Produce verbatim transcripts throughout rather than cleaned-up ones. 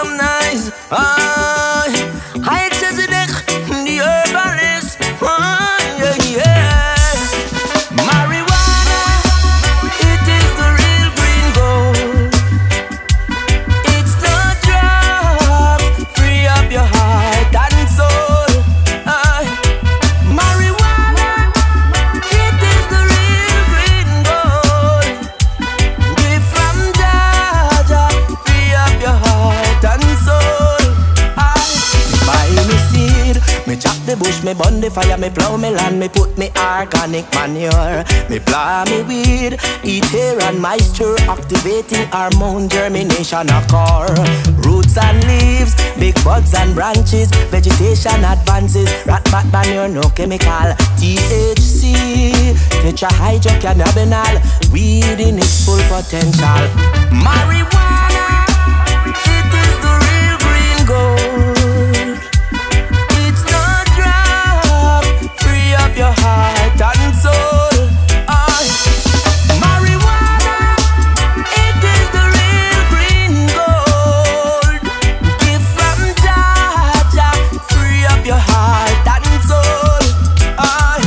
some nice. Ah, I Tzedek, the herbalist. Ah, yeah, yeah. Marijuana, it is the real green gold. It's the drug, free up your heart and soul. Ah, marijuana, it is the real green gold. Give from Jaja, free up your heart and soul. Ah, buy me seed, me chop the bush, me burn the fire, me plow me land, me put me organic manure, me plant me weed, eat hair and moisture, activating hormone, germination occur. Roots and leaves, big buds and branches, vegetation advances, rat bat manure, no chemical. T H C, tetrahydrocannabinol, weed in its full potential. Marijuana, it is the real green gold. It's no drug, free up your heart and soul. Ah, marijuana, it is the real green gold. Give from Jaja, free up your heart and soul. Ah,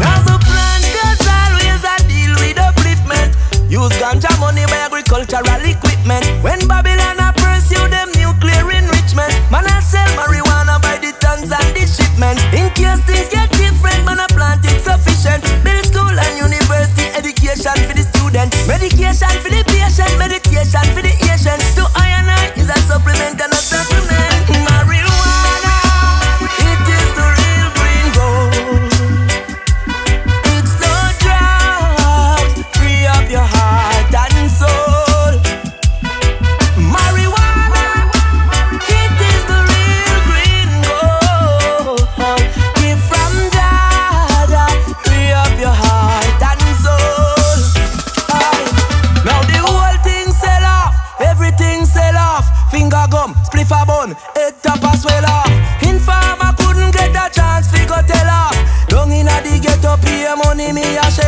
now the plant is always a deal with upliftment. Use ganja money by agricultural equipment. When Babylon a pursue them nuclear enrichment, man a sell marijuana by the tons and the shipment. In case things get different, man a plant it sufficient. Build school and university education for the student. Medication for the patient, meditation for the ancient. To I and I is a supplement and a supplement. Marijuana, it is the real green gold. It's no drugs, free up your heart and soul. Marijuana, it is the real green gold. Give from Jaja, free up your heart and soul. Aye. Now the whole thing sell off, everything sell off. Finger gum, spliff a bun, head top a swell off. Informer couldn't get a chance, fi go tell off. Down inna the ghetto, pay money, me a